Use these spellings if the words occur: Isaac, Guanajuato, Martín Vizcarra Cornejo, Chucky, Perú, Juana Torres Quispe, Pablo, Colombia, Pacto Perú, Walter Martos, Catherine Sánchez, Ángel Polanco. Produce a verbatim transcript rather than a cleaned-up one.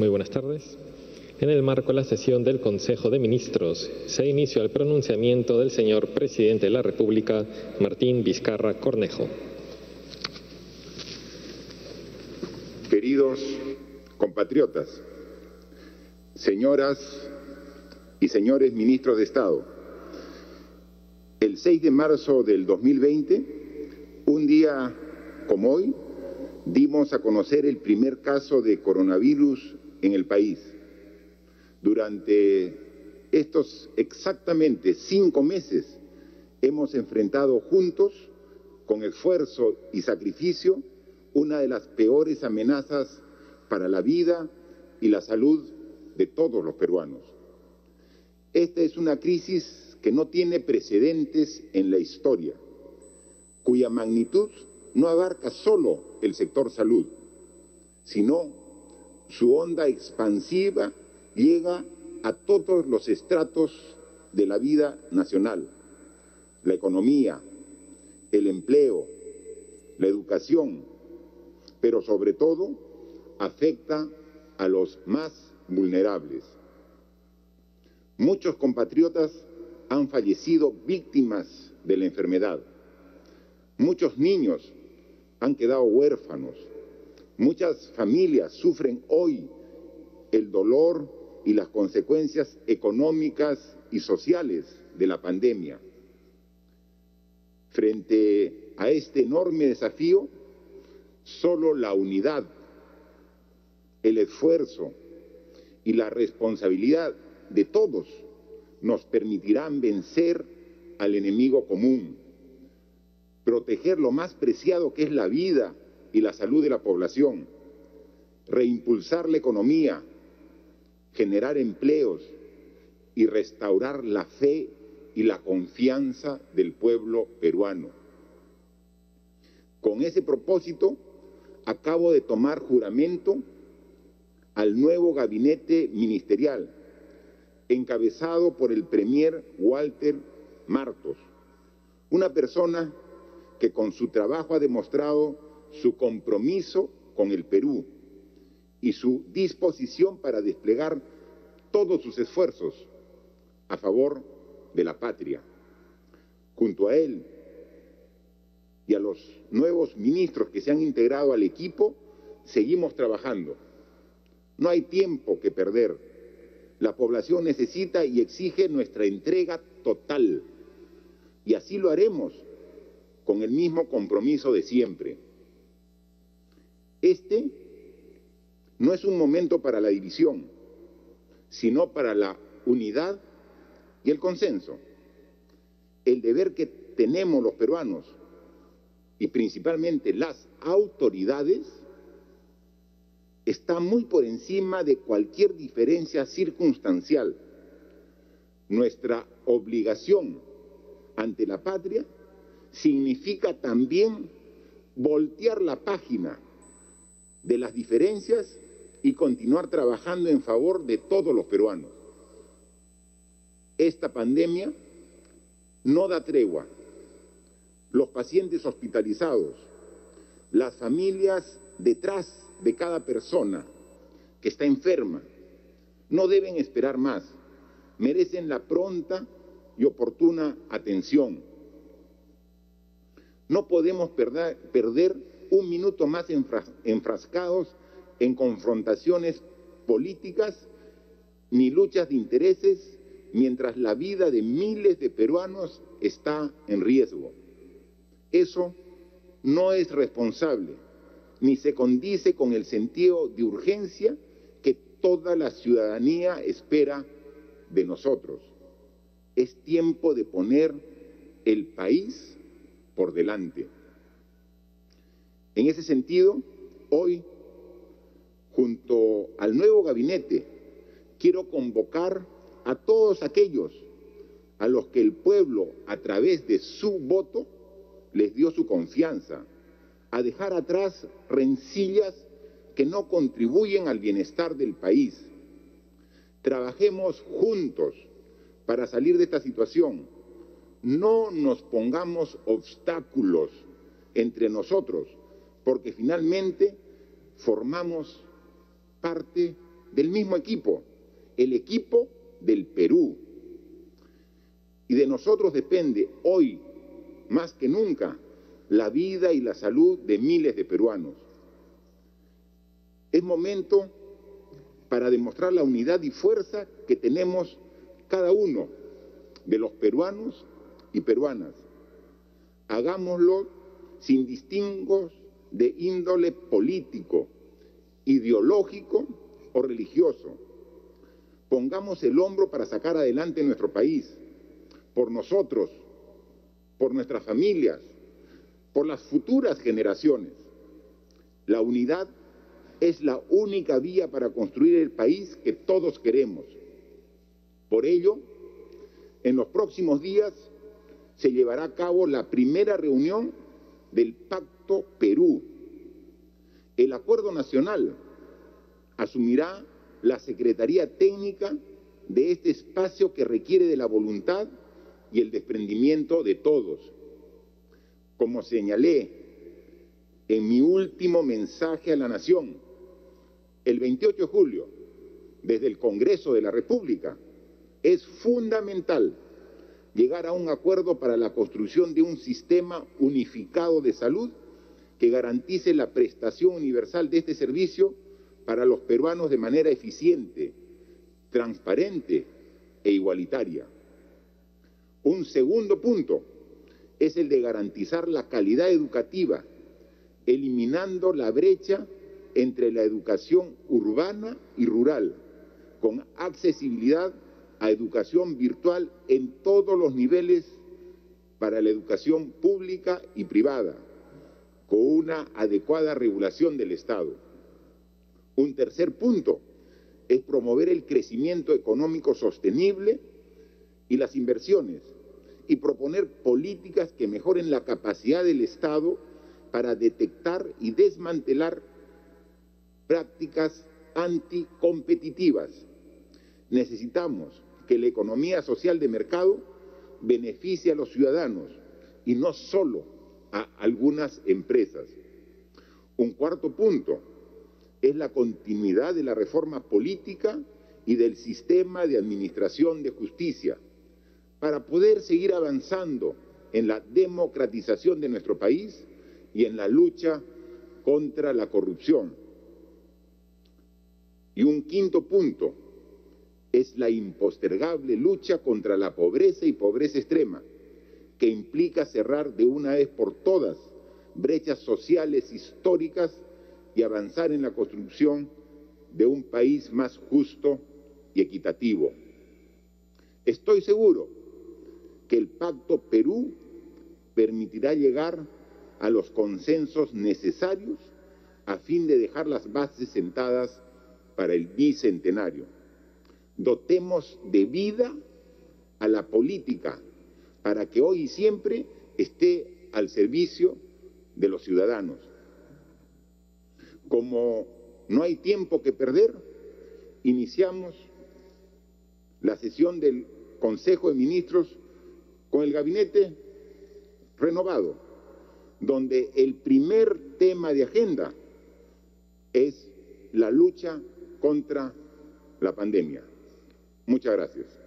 Muy buenas tardes. En el marco de la sesión del Consejo de Ministros, se inició el pronunciamiento del señor Presidente de la República, Martín Vizcarra Cornejo. Queridos compatriotas, señoras y señores ministros de Estado, el seis de marzo del dos mil veinte, un día como hoy, dimos a conocer el primer caso de coronavirus en el país. Durante estos exactamente cinco meses hemos enfrentado juntos, con esfuerzo y sacrificio, una de las peores amenazas para la vida y la salud de todos los peruanos. Esta es una crisis que no tiene precedentes en la historia, cuya magnitud no abarca solo el sector salud, sino su onda expansiva llega a todos los estratos de la vida nacional: la economía, el empleo, la educación, pero sobre todo afecta a los más vulnerables. Muchos compatriotas han fallecido víctimas de la enfermedad. Muchos niños han quedado huérfanos. Muchas familias sufren hoy el dolor y las consecuencias económicas y sociales de la pandemia. Frente a este enorme desafío, solo la unidad, el esfuerzo y la responsabilidad de todos nos permitirán vencer al enemigo común, proteger lo más preciado que es la vida y la salud de la población, reimpulsar la economía, generar empleos y restaurar la fe y la confianza del pueblo peruano. Con ese propósito, acabo de tomar juramento al nuevo gabinete ministerial, encabezado por el premier Walter Martos, una persona que con su trabajo ha demostrado su compromiso con el Perú y su disposición para desplegar todos sus esfuerzos a favor de la patria. Junto a él y a los nuevos ministros que se han integrado al equipo, seguimos trabajando. No hay tiempo que perder. La población necesita y exige nuestra entrega total. Y así lo haremos con el mismo compromiso de siempre. Este no es un momento para la división, sino para la unidad y el consenso. El deber que tenemos los peruanos y principalmente las autoridades está muy por encima de cualquier diferencia circunstancial. Nuestra obligación ante la patria significa también voltear la página de las diferencias y continuar trabajando en favor de todos los peruanos. Esta pandemia no da tregua. Los pacientes hospitalizados, las familias detrás de cada persona que está enferma, no deben esperar más. Merecen la pronta y oportuna atención. No podemos perder, perder un minuto más enfrascados en confrontaciones políticas ni luchas de intereses mientras la vida de miles de peruanos está en riesgo. Eso no es responsable ni se condice con el sentido de urgencia que toda la ciudadanía espera de nosotros. Es tiempo de poner el país por delante. En ese sentido, hoy, junto al nuevo gabinete, quiero convocar a todos aquellos a los que el pueblo, a través de su voto, les dio su confianza, a dejar atrás rencillas que no contribuyen al bienestar del país. Trabajemos juntos para salir de esta situación. No nos pongamos obstáculos entre nosotros, porque finalmente formamos parte del mismo equipo, el equipo del Perú. Y de nosotros depende hoy, más que nunca, la vida y la salud de miles de peruanos. Es momento para demostrar la unidad y fuerza que tenemos cada uno de los peruanos y peruanas. Hagámoslo sin distingos de índole político, ideológico o religioso. Pongamos el hombro para sacar adelante nuestro país, por nosotros, por nuestras familias, por las futuras generaciones. La unidad es la única vía para construir el país que todos queremos. Por ello, en los próximos días se llevará a cabo la primera reunión del Pacto Perú. El Acuerdo Nacional asumirá la Secretaría Técnica de este espacio que requiere de la voluntad y el desprendimiento de todos. Como señalé en mi último mensaje a la Nación, el veintiocho de julio, desde el Congreso de la República, es fundamental llegar a un acuerdo para la construcción de un sistema unificado de salud que garantice la prestación universal de este servicio para los peruanos de manera eficiente, transparente e igualitaria. Un segundo punto es el de garantizar la calidad educativa, eliminando la brecha entre la educación urbana y rural, con accesibilidad a educación virtual en todos los niveles para la educación pública y privada, con una adecuada regulación del Estado. Un tercer punto es promover el crecimiento económico sostenible y las inversiones, y proponer políticas que mejoren la capacidad del Estado para detectar y desmantelar prácticas anticompetitivas. Necesitamos que la economía social de mercado beneficie a los ciudadanos y no solo a algunas empresas. Un cuarto punto es la continuidad de la reforma política y del sistema de administración de justicia para poder seguir avanzando en la democratización de nuestro país y en la lucha contra la corrupción. Y un quinto punto es la impostergable lucha contra la pobreza y pobreza extrema, que implica cerrar de una vez por todas brechas sociales históricas y avanzar en la construcción de un país más justo y equitativo. Estoy seguro que el Pacto Perú permitirá llegar a los consensos necesarios a fin de dejar las bases sentadas para el bicentenario. Dotemos de vida a la política para que hoy y siempre esté al servicio de los ciudadanos. Como no hay tiempo que perder, iniciamos la sesión del Consejo de Ministros con el gabinete renovado, donde el primer tema de agenda es la lucha contra la pandemia. Muchas gracias.